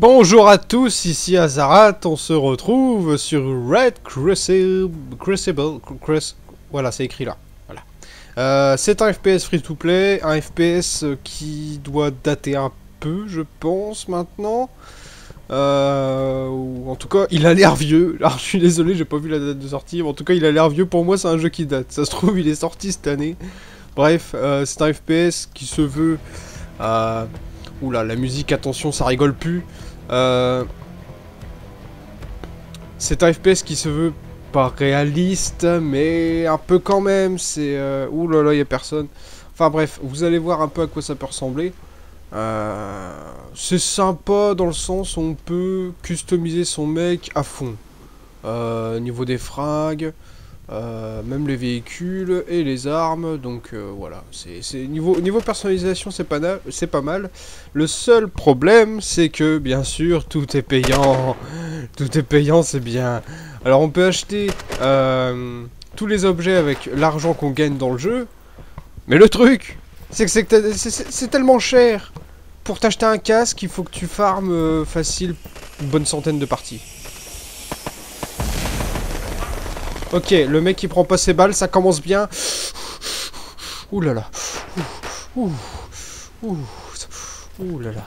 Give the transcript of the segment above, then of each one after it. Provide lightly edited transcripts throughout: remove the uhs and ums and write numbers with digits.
Bonjour à tous, ici Azarath, on se retrouve sur Red Crucible, voilà, c'est écrit là, voilà. C'est un FPS free-to-play, un FPS qui doit dater un peu, je pense, maintenant. En tout cas, il a l'air vieux. Alors, je suis désolé, j'ai pas vu la date de sortie, mais en tout cas, il a l'air vieux. Pour moi, c'est un jeu qui date. Ça se trouve, il est sorti cette année. Bref, c'est un FPS qui se veut... Oula, la musique, attention, ça rigole plus. C'est un FPS qui se veut pas réaliste, mais un peu quand même. C'est... Oula, là, il n'y a personne. Enfin bref, vous allez voir un peu à quoi ça peut ressembler. C'est sympa dans le sens où on peut customiser son mec à fond. Au niveau des frags, même les véhicules et les armes. Donc voilà, niveau personnalisation, c'est pas mal. Le seul problème, c'est que bien sûr, tout est payant. Tout est payant, c'est bien. Alors on peut acheter tous les objets avec l'argent qu'on gagne dans le jeu. Mais le truc, c'est que c'est tellement cher. Pour t'acheter un casque, il faut que tu farmes facile une bonne centaine de parties. Ok, le mec il prend pas ses balles, ça commence bien. Ouh là là. Ouh. Ouh. Ouh là là.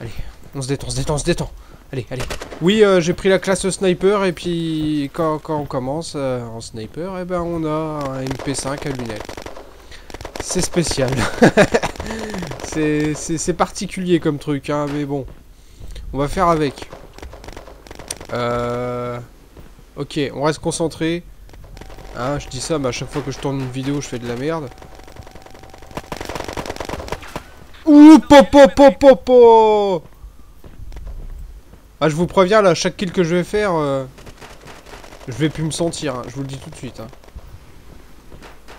Allez, on se détend, on se détend, on se détend. Allez, allez. Oui, j'ai pris la classe sniper et puis quand on commence en sniper, eh ben on a un MP5 à lunettes. C'est spécial. C'est particulier comme truc, hein, mais bon. On va faire avec. Ok, on reste concentré. Hein, je dis ça, mais à chaque fois que je tourne une vidéo, je fais de la merde. Ouh, popo. Ah, je vous préviens, là, chaque kill que je vais faire, je vais plus me sentir, hein, je vous le dis tout de suite. Hein.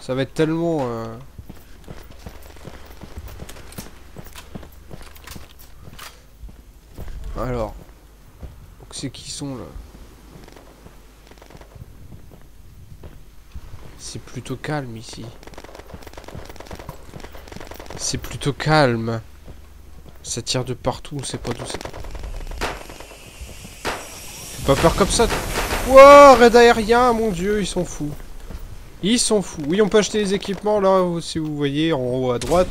Ça va être tellement... Alors, c'est qui sont là? C'est plutôt calme ici. C'est plutôt calme. Ça tire de partout, on sait pas d'où c'est. Fais pas peur comme ça. Wow, raid aérien, mon dieu, ils sont fous. Ils sont fous. Oui, on peut acheter les équipements là, si vous voyez en haut à droite.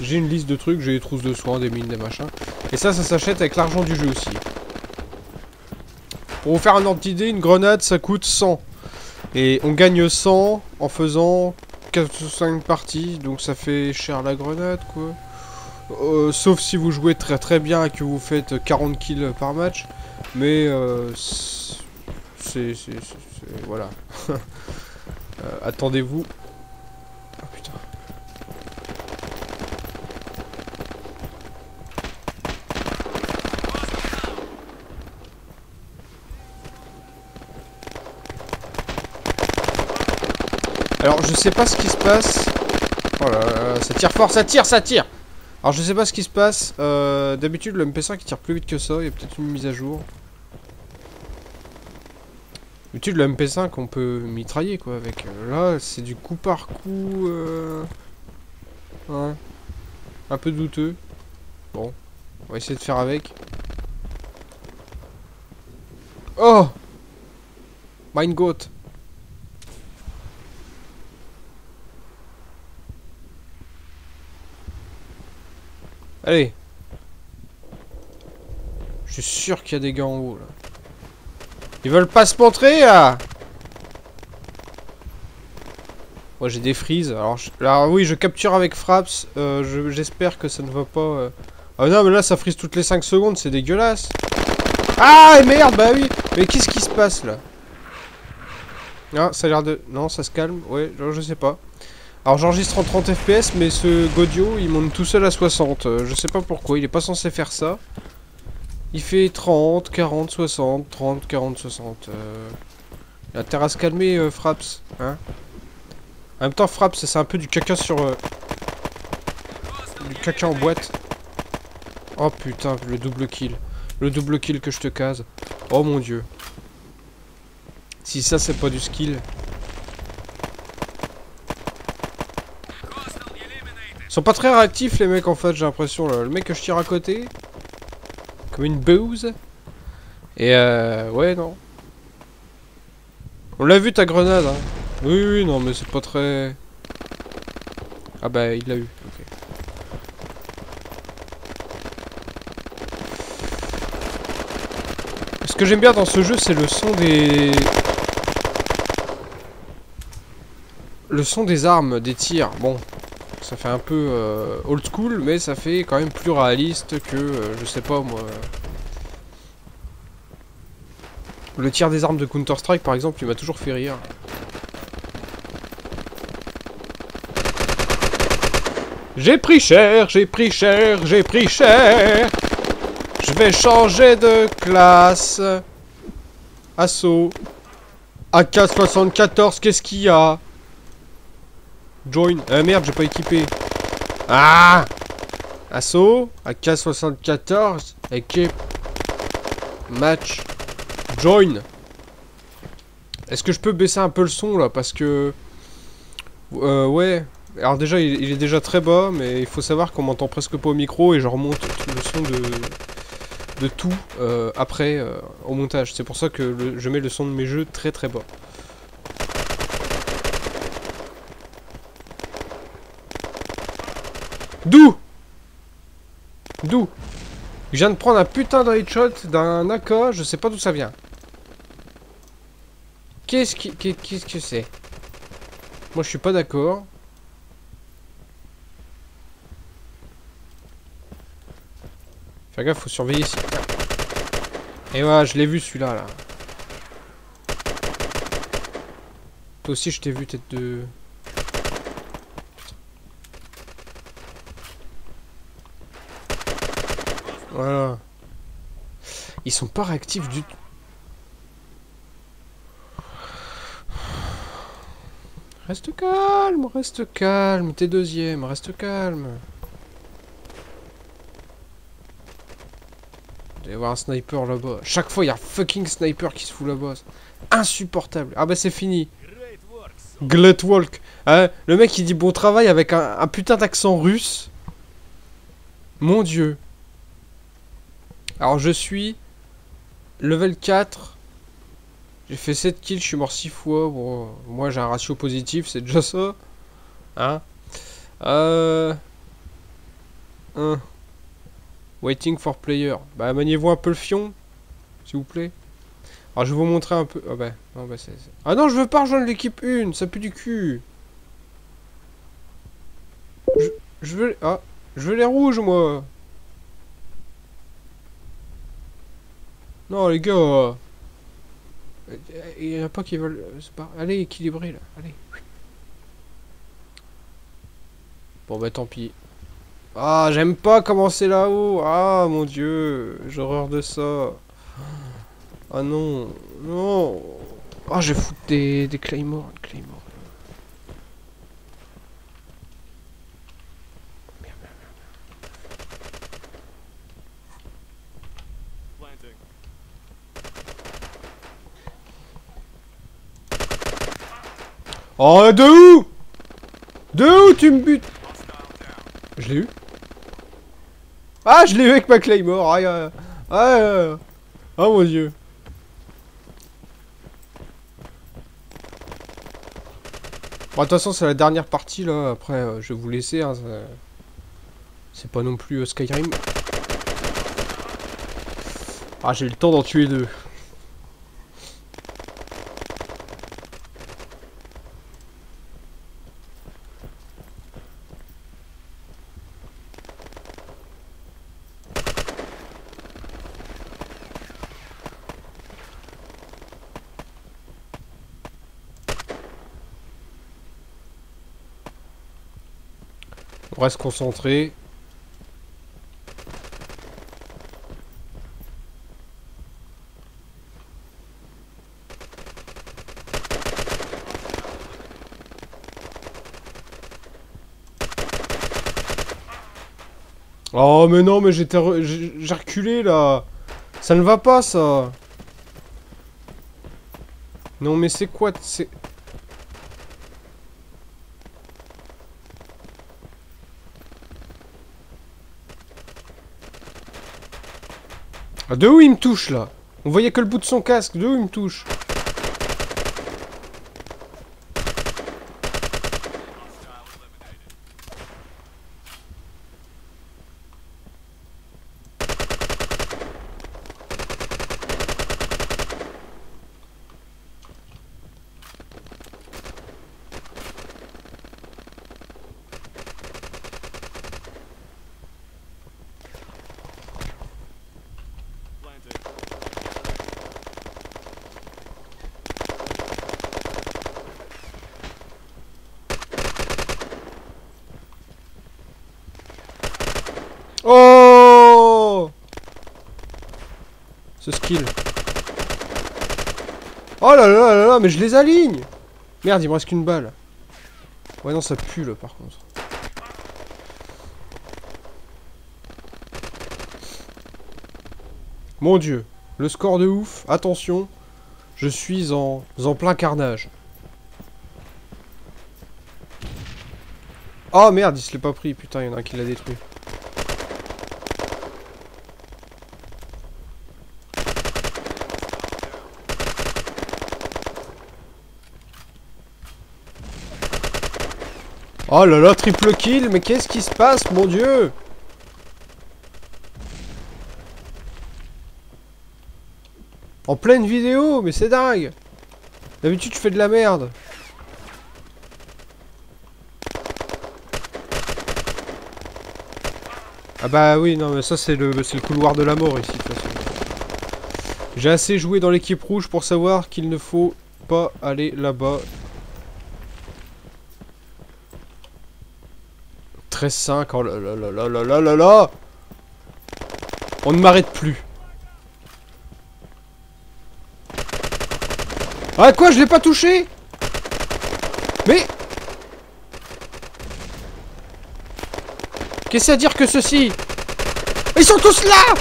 J'ai une liste de trucs, j'ai des trousses de soins, des mines, des machins. Et ça, ça s'achète avec l'argent du jeu aussi. Pour vous faire un ordre d'idée, une grenade, ça coûte 100. Et on gagne 100 en faisant 4 ou 5 parties. Donc ça fait cher la grenade, quoi. Sauf si vous jouez très très bien et que vous faites 40 kills par match. Mais... voilà. Attendez-vous. Oh putain. Alors je sais pas ce qui se passe. Oh là là, ça tire fort, ça tire, ça tire. Alors je sais pas ce qui se passe. D'habitude le MP5 il tire plus vite que ça. Il y a peut-être une mise à jour. D'habitude le MP5 on peut mitrailler quoi avec. Là c'est du coup par coup. Ouais. Un peu douteux. Bon. On va essayer de faire avec. Oh Mine Goat. Allez. Je suis sûr qu'il y a des gars en haut là. Ils veulent pas se montrer là. Moi j'ai des frises. Alors, oui je capture avec Fraps. J'espère que ça ne va pas... Ah non mais là ça frise toutes les 5 secondes. C'est dégueulasse. Ah merde bah oui. Mais qu'est-ce qui se passe là? Ah ça a l'air de... Non ça se calme. Ouais je sais pas. Alors j'enregistre en 30 fps mais ce Godio il monte tout seul à 60, je sais pas pourquoi, il est pas censé faire ça. Il fait 30, 40, 60, 30, 40, 60. Il a terre à se calmer Fraps, hein. En même temps Fraps c'est un peu du caca sur... du caca en boîte. Oh putain le double kill. Le double kill que je te case. Oh mon dieu. Si ça c'est pas du skill... Ils sont pas très réactifs les mecs en fait, j'ai l'impression. Le mec que je tire à côté, Comme une bouse. Et ouais, non. On l'a vu ta grenade, hein. Oui, oui, non, mais c'est pas très... Ah bah, il l'a eu, ok. Ce que j'aime bien dans ce jeu, c'est le son des... Le son des armes, des tirs. Bon, ça fait un peu old school, mais ça fait quand même plus réaliste que, je sais pas moi... Le tir des armes de Counter-Strike, par exemple, il m'a toujours fait rire. J'ai pris cher, j'ai pris cher, j'ai pris cher. Je vais changer de classe. Assaut. AK-74, qu'est-ce qu'il y a? Join. Ah merde, j'ai pas équipé. Ah! Assaut. AK-74. Équipe. Match. Join. Est-ce que je peux baisser un peu le son là? Parce que... ouais... Alors déjà, il est déjà très bas, mais il faut savoir qu'on m'entend presque pas au micro et je remonte le son de tout après au montage. C'est pour ça que je mets le son de mes jeux très très bas. D'où? D'où? Je viens de prendre un putain de headshot d'un AK, je sais pas d'où ça vient. Qu'est-ce que c'est? Moi je suis pas d'accord. Fais gaffe, faut surveiller ici. Et voilà, je l'ai vu celui-là, là. Toi aussi, je t'ai vu, tête de... Voilà. Ils sont pas réactifs du tout. Reste calme, t'es deuxième, reste calme. Il va y avoir un sniper là-bas. Chaque fois, il y a un fucking sniper qui se fout là-bas. Insupportable. Ah bah c'est fini. Great walk. Ah, le mec, il dit bon travail avec un putain d'accent russe. Mon dieu. Alors je suis... Level 4. J'ai fait 7 kills, je suis mort 6 fois. Bon, moi, j'ai un ratio positif, c'est déjà ça. Hein. Waiting for player. Bah maniez-vous un peu le fion, s'il vous plaît. Alors je vais vous montrer un peu... Ah bah, non, bah c'est... Ah non, je veux pas rejoindre l'équipe 1, ça pue du cul. Je veux... Ah, je veux les rouges, moi. Non, les gars. Il y en a pas qui veulent... Allez, équilibrer, là. Allez. Bon bah tant pis. Ah, j'aime pas commencer là-haut. Ah, mon dieu. J'ai horreur de ça. Ah non. Non. Ah, je vais foutre des claymores. Claymore. Merde, merde, merde. Oh, de où? De où tu me butes? Je l'ai eu. Ah, je l'ai eu avec ma claymore. Ah, oh mon dieu. Bon, de toute façon, c'est la dernière partie là. Après, je vais vous laisser. Hein, ça... C'est pas non plus Skyrim. Ah, j'ai eu le temps d'en tuer deux. On reste concentré. Oh mais non, mais j'ai reculé là. Ça ne va pas ça. Non mais c'est quoi? C'est... Ah, de où il me touche là? On voyait que le bout de son casque, de où il me touche? Ce skill. Oh là là là là, mais je les aligne. Merde, il me reste qu'une balle. Ouais non, ça pue là par contre. Mon dieu, le score de ouf. Attention, je suis en plein carnage. Oh merde, il se l'est pas pris, putain, il y en a un qui l'a détruit. Oh là là, triple kill, mais qu'est-ce qui se passe, mon dieu? En pleine vidéo, mais c'est dingue! D'habitude, je fais de la merde. Ah bah oui, non, mais ça, c'est le couloir de la mort, ici, de toute façon. J'ai assez joué dans l'équipe rouge pour savoir qu'il ne faut pas aller là-bas. 13-5, oh là là là là là là là. On ne m'arrête plus. Ah quoi, je l'ai pas touché? Mais... Qu'est-ce à dire que ceci? Ils sont tous là!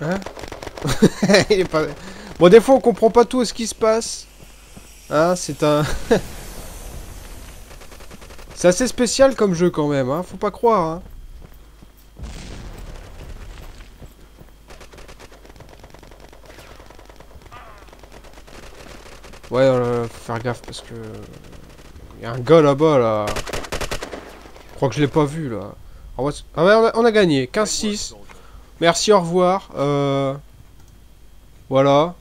Hein? Il est pas... Bon, des fois on comprend pas tout ce qui se passe. Hein, c'est un... c'est assez spécial comme jeu quand même, hein, faut pas croire, hein. Ouais, faut faire gaffe parce que... Il y a un gars là-bas, là. Je crois que je l'ai pas vu, là. Ah ouais, on a gagné, 15-6. Merci, au revoir. Voilà.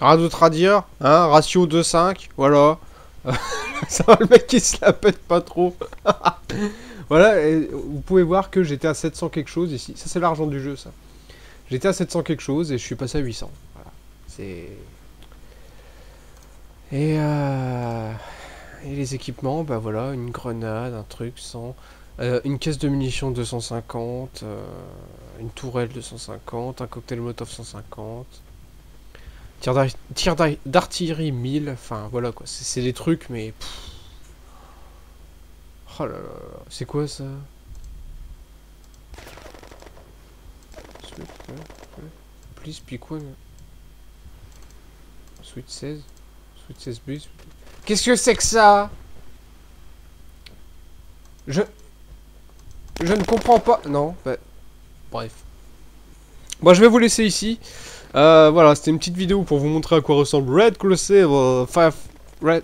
Rien d'autre à dire, hein, ratio 2-5, voilà. Ça va, le mec qui se la pète pas trop. Voilà, et vous pouvez voir que j'étais à 700 quelque chose ici. Ça, c'est l'argent du jeu, ça. J'étais à 700 quelque chose et je suis passé à 800. Voilà, c'est... Et les équipements, bah voilà, une grenade, un truc, 100... une caisse de munitions 250, une tourelle 250, un cocktail Molotov 150... Tir d'artillerie 1000, enfin voilà quoi, c'est des trucs mais... Pff. Oh là là, c'est quoi ça? Please pick one. Sweet 16. Sweet 16 please. Qu'est-ce que c'est que ça? Je ne comprends pas, non, bah... Bref. Bon, je vais vous laisser ici. Voilà, c'était une petite vidéo pour vous montrer à quoi ressemble Red Crucible Firestorm,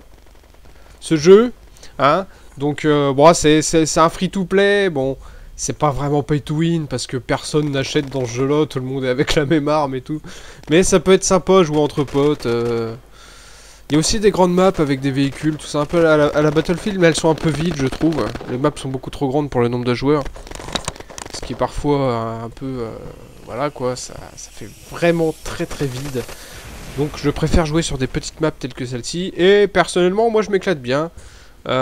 ce jeu, hein. Donc bon, c'est un free to play, bon, c'est pas vraiment pay to win parce que personne n'achète dans ce jeu là, tout le monde est avec la même arme et tout, mais ça peut être sympa jouer entre potes. Il y a aussi des grandes maps avec des véhicules, tout ça un peu à la Battlefield, mais elles sont un peu vides je trouve, les maps sont beaucoup trop grandes pour le nombre de joueurs, ce qui est parfois un peu... Voilà quoi, ça fait vraiment très très vide. Donc je préfère jouer sur des petites maps telles que celle-ci. Et personnellement, moi je m'éclate bien. Bon.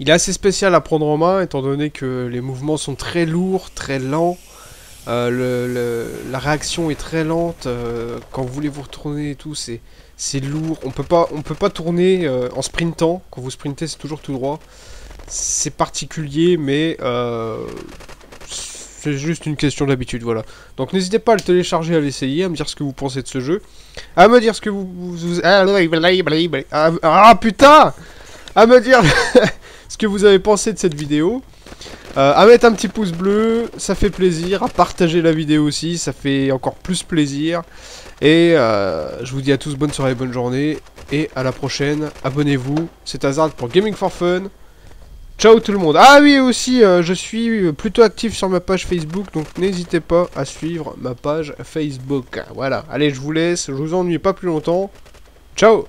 Il est assez spécial à prendre en main, étant donné que les mouvements sont très lourds, très lents. La réaction est très lente. Quand vous voulez vous retourner et tout, c'est lourd. On peut pas tourner en sprintant. Quand vous sprintez, c'est toujours tout droit. C'est particulier, mais... C'est juste une question d'habitude, voilà. Donc n'hésitez pas à le télécharger, à l'essayer, à me dire ce que vous pensez de ce jeu. À me dire ce que vous... Ah putain! À me dire ce que vous avez pensé de cette vidéo. À mettre un petit pouce bleu, ça fait plaisir. À partager la vidéo aussi, ça fait encore plus plaisir. Et je vous dis à tous bonne soirée, bonne journée. Et à la prochaine, abonnez-vous. C'est Azarath pour Gaming for Fun. Ciao tout le monde. Ah oui aussi, je suis plutôt actif sur ma page Facebook. Donc n'hésitez pas à suivre ma page Facebook. Voilà, allez je vous laisse, je vous ennuie pas plus longtemps. Ciao.